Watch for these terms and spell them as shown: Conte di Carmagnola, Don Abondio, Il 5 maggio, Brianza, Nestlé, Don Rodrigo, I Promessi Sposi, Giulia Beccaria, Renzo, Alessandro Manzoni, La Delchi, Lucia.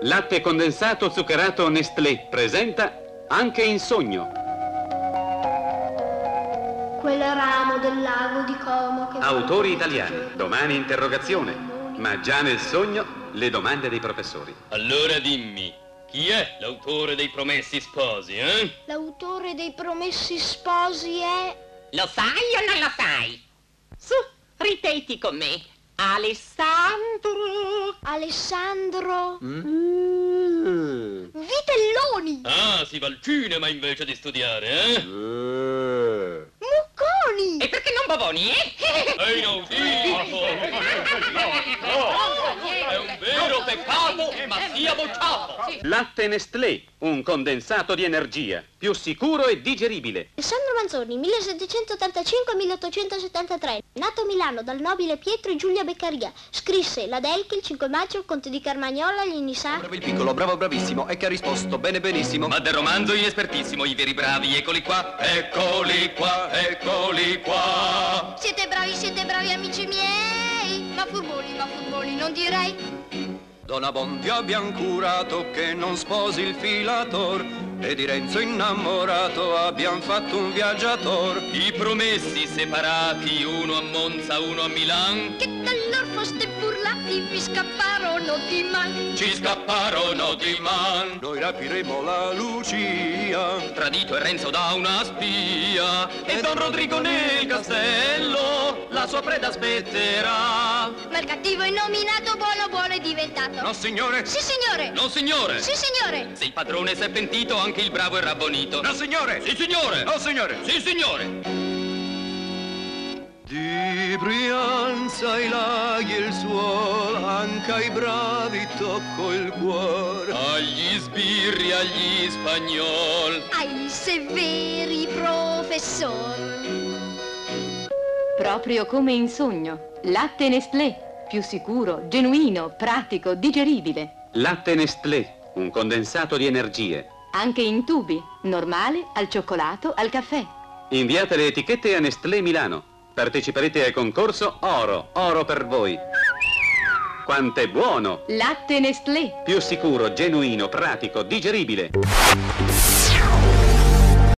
Latte condensato zuccherato Nestlé presenta Anche in sogno. Quel ramo del lago di Como che... Autori italiani, domani interrogazione, ma già nel sogno le domande dei professori. Allora dimmi, chi è l'autore dei Promessi Sposi, eh? L'autore dei Promessi Sposi è... Lo sai o non lo sai? Su, ripeti con me. Alessandro? Vitelloni! Ah, si va al cinema invece di studiare, eh? Mucconi! E perché non Bavoni, eh? È inaudito! È un vero peccato, ma sia bocciato! Latte Nestlé, un condensato di energia, più sicuro e digeribile. Alessandro Manzoni, 1785-1873, nato a Milano dal nobile Pietro e Giulia Beccaria, scrisse La Delchi, Il 5 maggio, Conte di Carmagnola, gli Nisà. Bravo il piccolo, bravo bravissimo, e che ha risposto bene benissimo. Ma del romanzo inespertissimo, i veri bravi, eccoli qua, eccoli qua, eccoli qua. Siete bravi amici miei, ma furboni non direi. Don Abondio abbiamo curato che non sposi il filator, e di Renzo innamorato abbiam fatto un viaggiator. I promessi separati, uno a Monza, uno a Milan, che dall'or foste burlati, vi scapparono di man. Ci scapparono di man. Noi rapiremo la Lucia, tradito e Renzo da una spia, e Don Rodrigo nel castello la sua preda aspetterà. Ma il cattivo è nominato, buono buono è diventato. No signore. Sì signore. No signore. Sì signore. Se il padrone si è pentito, anche il bravo è rabbonito. No signore! Sì signore! No signore! Sì signore! Di Brianza ai laghi il suolo, anche ai bravi tocco il cuore, agli sbirri, agli spagnoli, ai severi professori. Proprio come in sogno, latte Nestlé, più sicuro, genuino, pratico, digeribile. Latte Nestlé, un condensato di energie. Anche in tubi, normale, al cioccolato, al caffè. Inviate le etichette a Nestlé Milano. Parteciperete al concorso Oro, oro per voi. Quanto è buono! Latte Nestlé. Più sicuro, genuino, pratico, digeribile.